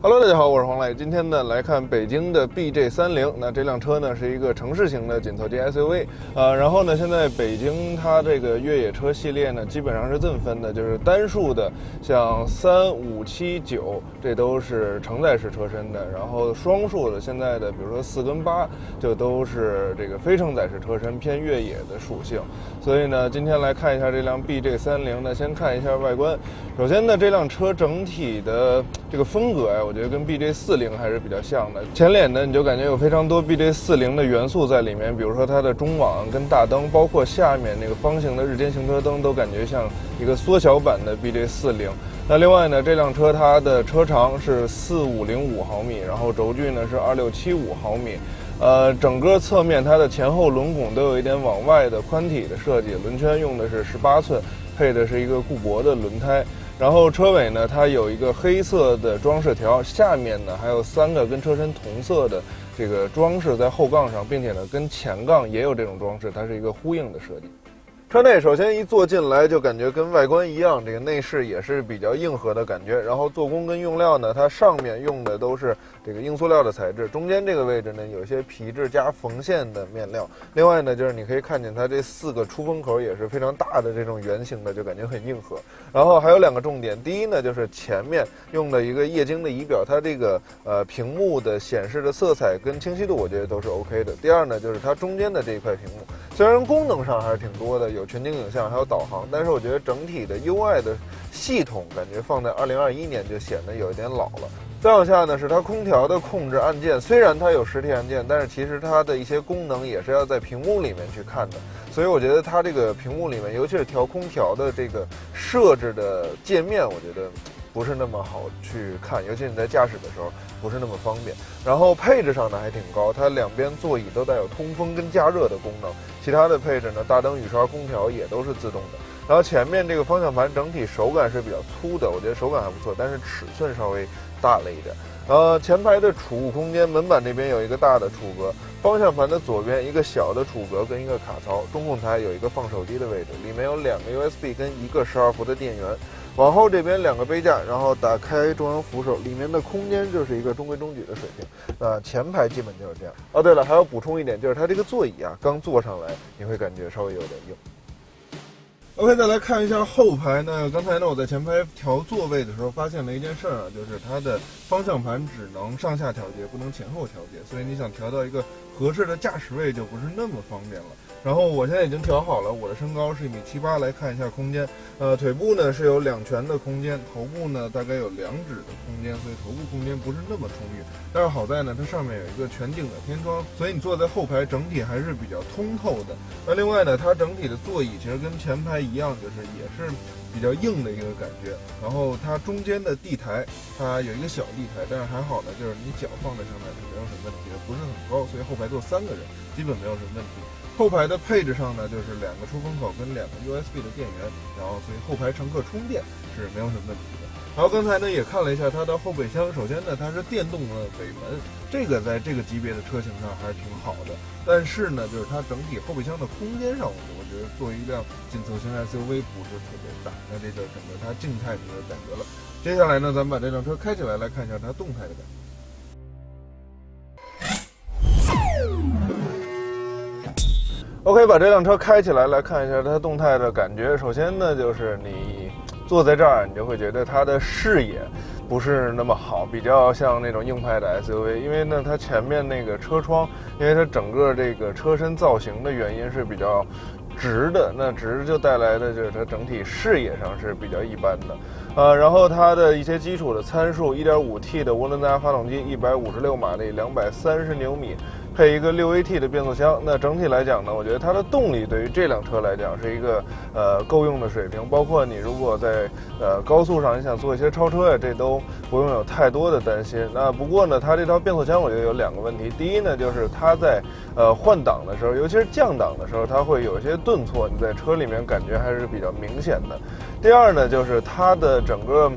Hello， 大家好，我是黄磊。今天呢，来看北京的 BJ30。那这辆车呢，是一个城市型的紧凑级 SUV。然后呢，现在北京它这个越野车系列呢，基本上是这么分的，就是单数的，像3、5、7、9，这都是承载式车身的；然后双数的，现在的比如说4跟8，就都是这个非承载式车身，偏越野的属性。所以呢，今天来看一下这辆 BJ30呢，先看一下外观。首先呢，这辆车整体的这个风格呀，我觉得跟 BJ40还是比较像的。前脸呢，你就感觉有非常多 BJ40的元素在里面，比如说它的中网跟大灯，包括下面那个方形的日间行车灯，都感觉像一个缩小版的 BJ40。那另外呢，这辆车它的车长是4505毫米，然后轴距呢是2675毫米。整个侧面它的前后轮拱都有一点往外的宽体的设计，轮圈用的是18寸，配的是一个固铂的轮胎。然后车尾呢，它有一个黑色的装饰条，下面呢还有3个跟车身同色的这个装饰在后杠上，并且呢跟前杠也有这种装饰，它是一个呼应的设计。车内首先一坐进来就感觉跟外观一样，这个内饰也是比较硬核的感觉。然后做工跟用料呢，它上面用的都是这个硬塑料的材质，中间这个位置呢有些皮质加缝线的面料。另外呢，就是你可以看见它这4个出风口也是非常大的这种圆形的，就感觉很硬核。然后还有2个重点，第一呢就是前面用的一个液晶的仪表，它这个屏幕的显示的色彩跟清晰度我觉得都是 OK 的。第二呢就是它中间的这一块屏幕，虽然功能上还是挺多的，有全景影像还有导航，但是我觉得整体的 UI 的系统感觉放在2021年就显得有一点老了。再往下呢是它空调的控制按键，虽然它有实体按键，但是其实它的一些功能也是要在屏幕里面去看的，所以我觉得它这个屏幕里面，尤其是调空调的这个设置的界面，我觉得不是那么好去看，尤其你在驾驶的时候不是那么方便。然后配置上呢还挺高，它两边座椅都带有通风跟加热的功能。其他的配置呢，大灯、雨刷、空调也都是自动的。然后前面这个方向盘整体手感是比较粗的，我觉得手感还不错，但是尺寸稍微大了一点。前排的储物空间，门板这边有一个大的储格，方向盘的左边一个小的储格跟一个卡槽，中控台有一个放手机的位置，里面有2个 USB 跟一个12伏的电源。往后这边2个杯架，然后打开中央扶手，里面的空间就是一个中规中矩的水平。那前排基本就是这样。哦，对了，还要补充一点，就是它这个座椅啊，刚坐上来你会感觉稍微有点硬。OK， 再来看一下后排呢。刚才呢我在前排调座位的时候发现了一件事啊，就是它的方向盘只能上下调节，不能前后调节，所以你想调到一个合适的驾驶位就不是那么方便了。然后我现在已经调好了，我的身高是1.78米，来看一下空间。腿部呢是有2拳的空间，头部呢大概有2指的空间，所以头部空间不是那么充裕。但是好在呢，它上面有一个全景的天窗，所以你坐在后排整体还是比较通透的。那另外呢，它整体的座椅其实跟前排一样，就是也是比较硬的一个感觉。然后它中间的地台，它有一个小地台，但是还好呢，就是你脚放在上面是没有什么问题的，不是很高，所以后排坐3个人基本没有什么问题。后排的配置上呢，就是2个出风口跟2个 USB 的电源，然后所以后排乘客充电是没有什么问题的。然后刚才呢也看了一下它的后备箱，首先呢它是电动的尾门，这个在这个级别的车型上还是挺好的。但是呢，就是它整体后备箱的空间上，我觉得作为一辆紧凑型 SUV 不是特别大，那这就整个它静态的感觉了。接下来呢，咱们把这辆车开起来，来看一下它动态的感觉。OK， 把这辆车开起来，来看一下它动态的感觉。首先呢，就是你坐在这儿，你就会觉得它的视野不是那么好，比较像那种硬派的 SUV。因为呢，它前面那个车窗，因为它整个这个车身造型的原因是比较直的，那直就带来的就是它整体视野上是比较一般的。然后它的一些基础的参数 ，1.5T 的涡轮增压发动机，156马力，230牛米。配一个6AT 的变速箱，那整体来讲呢，我觉得它的动力对于这辆车来讲是一个够用的水平。包括你如果在高速上你想做一些超车呀，这都不用有太多的担心。那不过呢，它这套变速箱我觉得有2个问题。第一呢，就是它在换挡的时候，尤其是降档的时候，它会有一些顿挫，你在车里面感觉还是比较明显的。第二呢，就是它的整个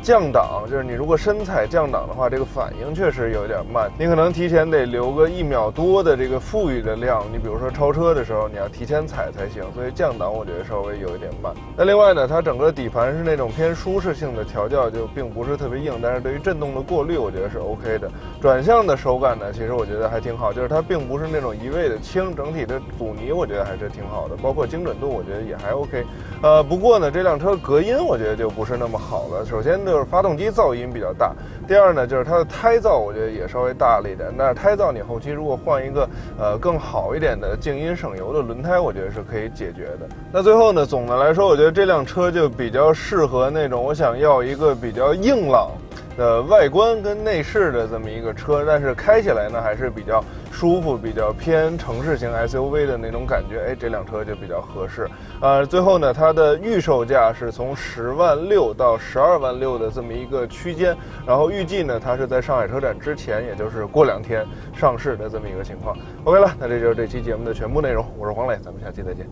降档，就是你如果深踩降档的话，这个反应确实有点慢，你可能提前得留个1秒。秒多的这个富裕的量，你比如说超车的时候，你要提前踩才行，所以降档我觉得稍微有一点慢。那另外呢，它整个底盘是那种偏舒适性的调教，就并不是特别硬，但是对于震动的过滤，我觉得是 OK 的。转向的手感呢，其实我觉得还挺好，就是它并不是那种一味的轻，整体的阻尼我觉得还是挺好的，包括精准度我觉得也还 OK。不过呢，这辆车隔音我觉得就不是那么好了。首先就是发动机噪音比较大，第二呢就是它的胎噪我觉得也稍微大了一点，但是胎噪你后期如果换一个更好一点的静音省油的轮胎，我觉得是可以解决的。那最后呢，总的来说，我觉得这辆车就比较适合那种我想要一个比较硬朗的外观跟内饰的这么一个车，但是开起来呢还是比较舒服，比较偏城市型 SUV 的那种感觉，哎，这辆车就比较合适。最后呢，它的预售价是从10.6万到12.6万的这么一个区间，然后预计呢，它是在上海车展之前，也就是过2天上市的这么一个情况。OK 了，那这就是这期节目的全部内容，我是黄磊，咱们下期再见。